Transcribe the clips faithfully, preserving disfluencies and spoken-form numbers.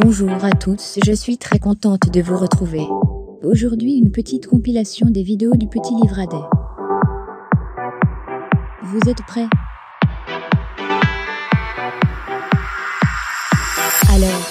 Bonjour à tous, je suis très contente de vous retrouver. Aujourd'hui une petite compilation des vidéos du Petit Livradais. Vous êtes prêts? Alors...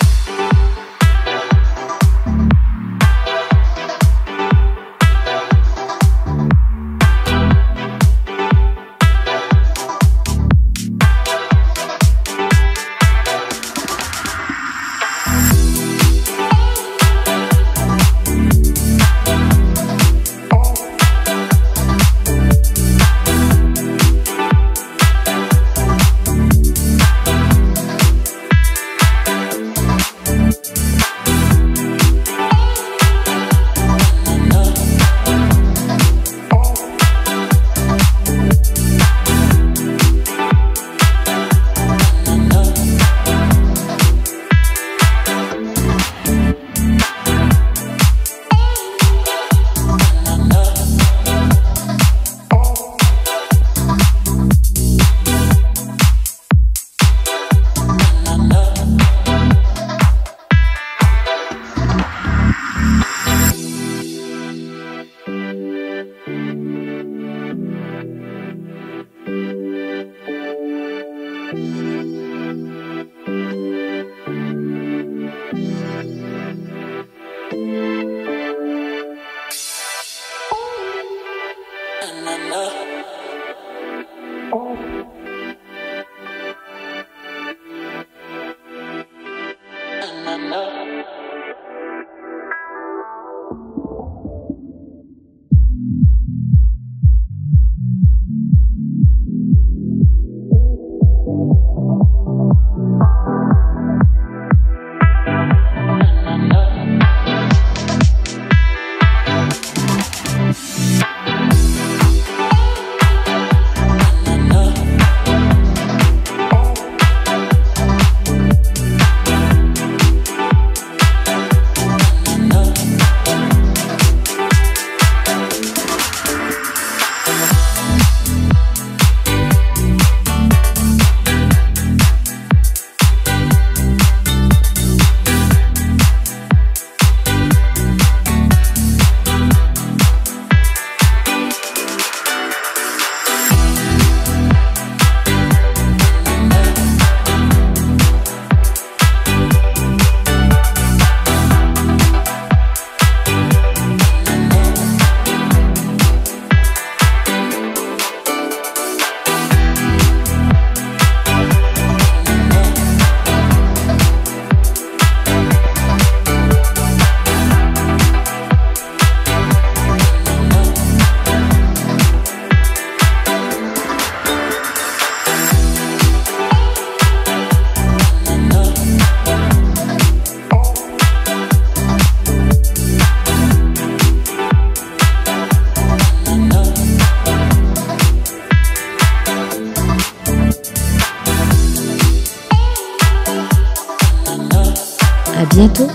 bientôt.